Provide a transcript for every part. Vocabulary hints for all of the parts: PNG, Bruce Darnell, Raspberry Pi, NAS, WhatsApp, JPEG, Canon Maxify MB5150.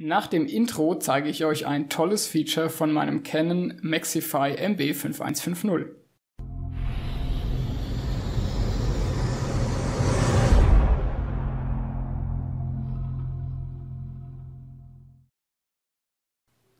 Nach dem Intro zeige ich euch ein tolles Feature von meinem Canon Maxify MB5150.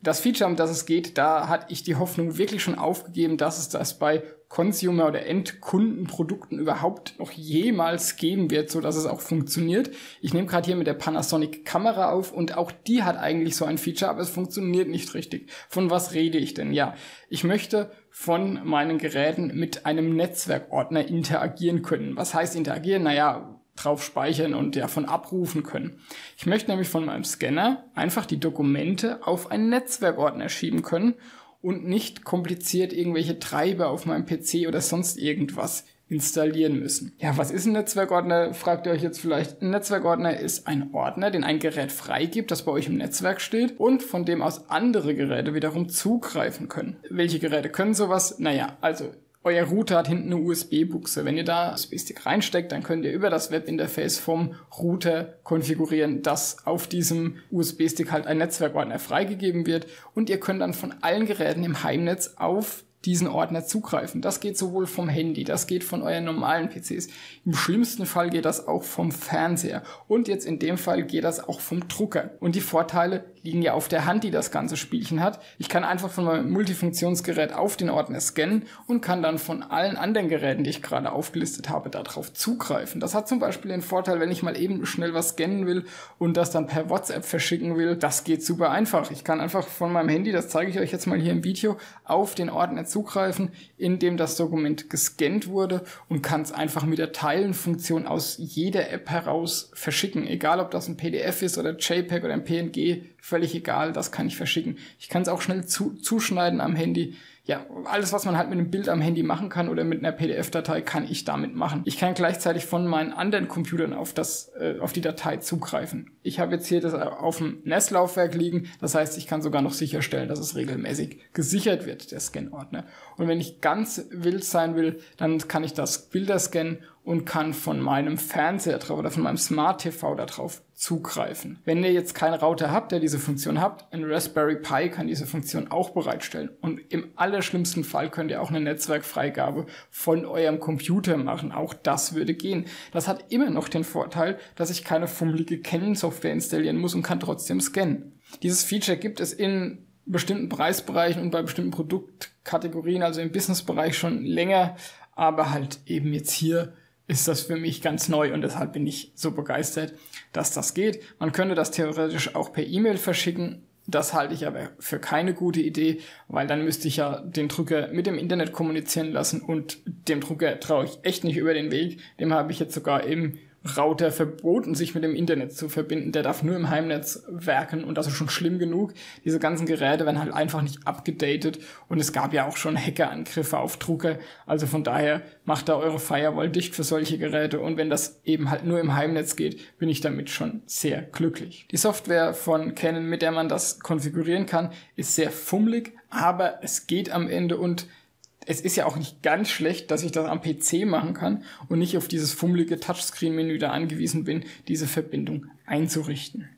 Das Feature, um das es geht, da hatte ich die Hoffnung wirklich schon aufgegeben, dass es das bei Consumer- oder Endkundenprodukten überhaupt noch jemals geben wird, sodass es auch funktioniert. Ich nehme gerade hier mit der Panasonic-Kamera auf und auch die hat eigentlich so ein Feature, aber es funktioniert nicht richtig. Von was rede ich denn? Ja, ich möchte von meinen Geräten mit einem Netzwerkordner interagieren können. Was heißt interagieren? Naja, drauf speichern und ja von abrufen können. Ich möchte nämlich von meinem Scanner einfach die Dokumente auf einen Netzwerkordner schieben können und nicht kompliziert irgendwelche Treiber auf meinem PC oder sonst irgendwas installieren müssen. Ja, was ist ein Netzwerkordner, fragt ihr euch jetzt vielleicht. Ein Netzwerkordner ist ein Ordner, den ein Gerät freigibt, das bei euch im Netzwerk steht und von dem aus andere Geräte wiederum zugreifen können. Welche Geräte können sowas? Naja, also euer Router hat hinten eine USB-Buchse. Wenn ihr da einen USB-Stick reinsteckt, dann könnt ihr über das Webinterface vom Router konfigurieren, dass auf diesem USB-Stick halt ein Netzwerkordner freigegeben wird und ihr könnt dann von allen Geräten im Heimnetz auf diesen Ordner zugreifen. Das geht sowohl vom Handy, das geht von euren normalen PCs. Im schlimmsten Fall geht das auch vom Fernseher und jetzt in dem Fall geht das auch vom Drucker. Und die Vorteile liegen ja auf der Hand, die das ganze Spielchen hat. Ich kann einfach von meinem Multifunktionsgerät auf den Ordner scannen und kann dann von allen anderen Geräten, die ich gerade aufgelistet habe, darauf zugreifen. Das hat zum Beispiel den Vorteil, wenn ich mal eben schnell was scannen will und das dann per WhatsApp verschicken will, das geht super einfach. Ich kann einfach von meinem Handy, das zeige ich euch jetzt mal hier im Video, auf den Ordner zugreifen, indem das Dokument gescannt wurde und kann es einfach mit der Teilen-Funktion aus jeder App heraus verschicken. Egal, ob das ein PDF ist oder JPEG oder ein PNG, völlig egal, das kann ich verschicken. Ich kann es auch schnell zuschneiden am Handy. Ja, alles, was man halt mit einem Bild am Handy machen kann oder mit einer PDF-Datei, kann ich damit machen. Ich kann gleichzeitig von meinen anderen Computern auf die Datei zugreifen. Ich habe jetzt hier das auf dem NAS-Laufwerk liegen, das heißt, ich kann sogar noch sicherstellen, dass es regelmäßig gesichert wird, der Scan-Ordner. Und wenn ich ganz wild sein will, dann kann ich das Bilder scannen und kann von meinem Fernseher drauf oder von meinem Smart TV da drauf zugreifen. Wenn ihr jetzt keinen Router habt, der diese Funktion habt, ein Raspberry Pi kann diese Funktion auch bereitstellen. Und im allerschlimmsten Fall könnt ihr auch eine Netzwerkfreigabe von eurem Computer machen. Auch das würde gehen. Das hat immer noch den Vorteil, dass ich keine fummelige Canon-Software installieren muss und kann trotzdem scannen. Dieses Feature gibt es in bestimmten Preisbereichen und bei bestimmten Produktkategorien, also im Business-Bereich schon länger, aber halt eben jetzt hier ist das für mich ganz neu und deshalb bin ich so begeistert, dass das geht. Man könnte das theoretisch auch per E-Mail verschicken. Das halte ich aber für keine gute Idee, weil dann müsste ich ja den Drucker mit dem Internet kommunizieren lassen und dem Drucker traue ich echt nicht über den Weg. Dem habe ich jetzt sogar im Router verboten, sich mit dem Internet zu verbinden. Der darf nur im Heimnetz werken und das ist schon schlimm genug. Diese ganzen Geräte werden halt einfach nicht abgedatet und es gab ja auch schon Hackerangriffe auf Drucker. Also von daher macht da eure Firewall dicht für solche Geräte und wenn das eben halt nur im Heimnetz geht, bin ich damit schon sehr glücklich. Die Software von Canon, mit der man das konfigurieren kann, ist sehr fummelig, aber es geht am Ende und es ist ja auch nicht ganz schlecht, dass ich das am PC machen kann und nicht auf dieses fummelige Touchscreen-Menü da angewiesen bin, diese Verbindung einzurichten.